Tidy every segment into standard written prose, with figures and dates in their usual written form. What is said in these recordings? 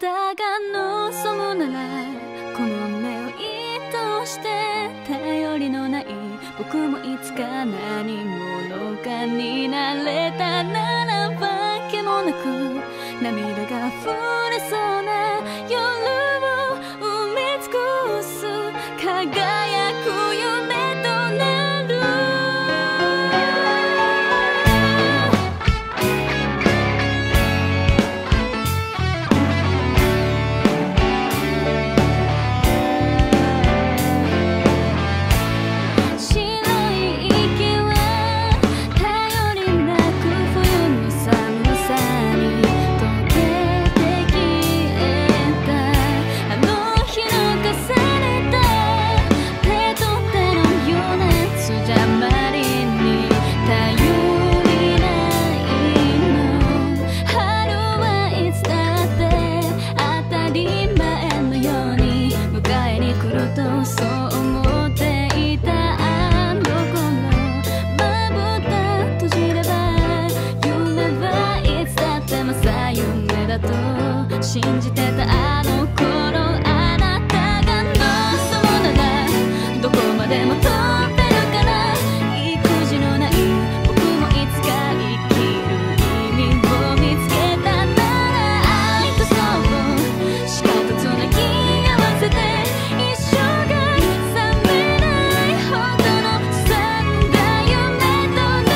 たが望むならこの目を愛して頼りのない僕もいつか何者かになれたならば気もなく涙が溢れそうな夜を埋め尽くす輝く夢となる。信じてたあの頃あなたが望むならどこまでも飛んでるから意地のない僕もいつか生きる意味を見つけたなら愛とそうしかとつなぎ合わせて一生が覚めないほどの澄んだ夢となる。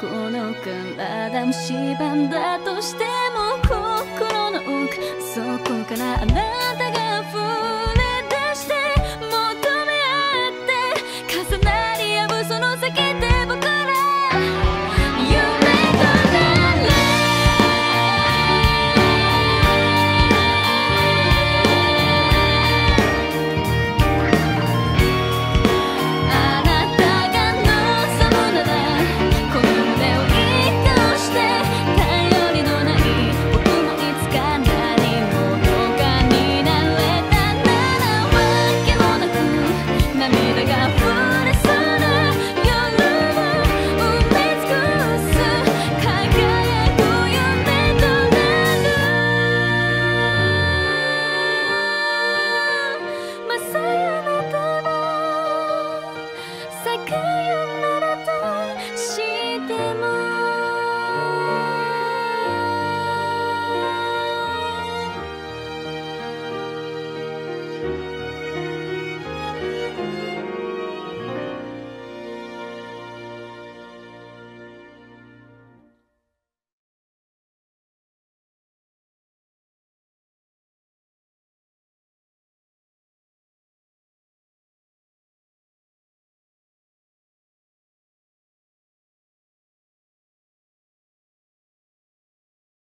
この体も縛んだとしても心の奥そこからあなた